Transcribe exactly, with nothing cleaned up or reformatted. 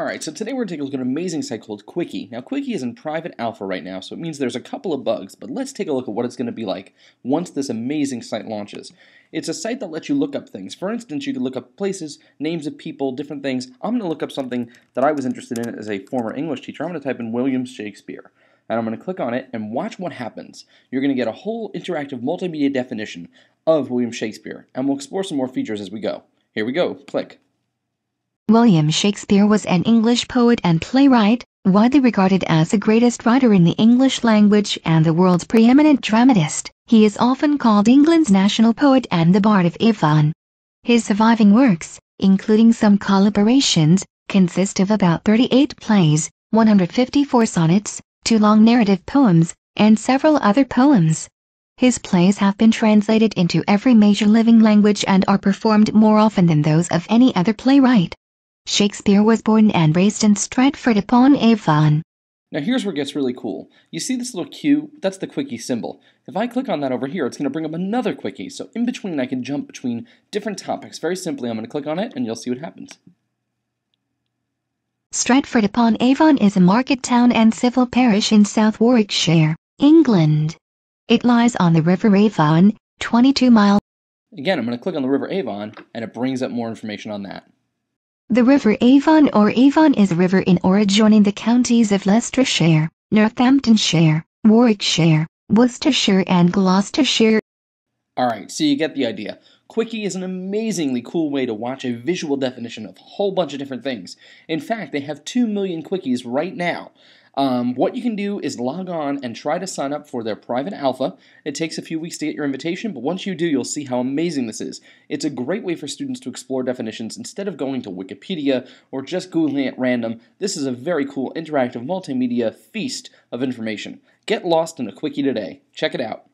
Alright, so today we're going to take a look at an amazing site called Qwiki. Now, Qwiki is in private alpha right now, so it means there's a couple of bugs, but let's take a look at what it's going to be like once this amazing site launches. It's a site that lets you look up things. For instance, you can look up places, names of people, different things. I'm going to look up something that I was interested in as a former English teacher. I'm going to type in William Shakespeare, and I'm going to click on it and watch what happens. You're going to get a whole interactive multimedia definition of William Shakespeare, and we'll explore some more features as we go. Here we go. Click. William Shakespeare was an English poet and playwright, widely regarded as the greatest writer in the English language and the world's preeminent dramatist. He is often called England's national poet and the Bard of Avon. His surviving works, including some collaborations, consist of about thirty-eight plays, one hundred fifty-four sonnets, two long narrative poems, and several other poems. His plays have been translated into every major living language and are performed more often than those of any other playwright. Shakespeare was born and raised in Stratford-upon-Avon. Now here's where it gets really cool. You see this little Q? That's the Qwiki symbol. If I click on that over here, it's going to bring up another Qwiki. So in between, I can jump between different topics. Very simply, I'm going to click on it, and you'll see what happens. Stratford-upon-Avon is a market town and civil parish in South Warwickshire, England. It lies on the River Avon, twenty-two miles. Again, I'm going to click on the River Avon, and it brings up more information on that. The River Avon or Avon is a river in or adjoining the counties of Leicestershire, Northamptonshire, Warwickshire, Worcestershire and Gloucestershire. Alright, so you get the idea. Qwiki is an amazingly cool way to watch a visual definition of a whole bunch of different things. In fact, they have two million Qwikis right now. Um, what you can do is log on and try to sign up for their private alpha. It takes a few weeks to get your invitation, but once you do, you'll see how amazing this is. It's a great way for students to explore definitions instead of going to Wikipedia or just Googling at random. This is a very cool interactive multimedia feast of information. Get lost in a Qwiki today. Check it out.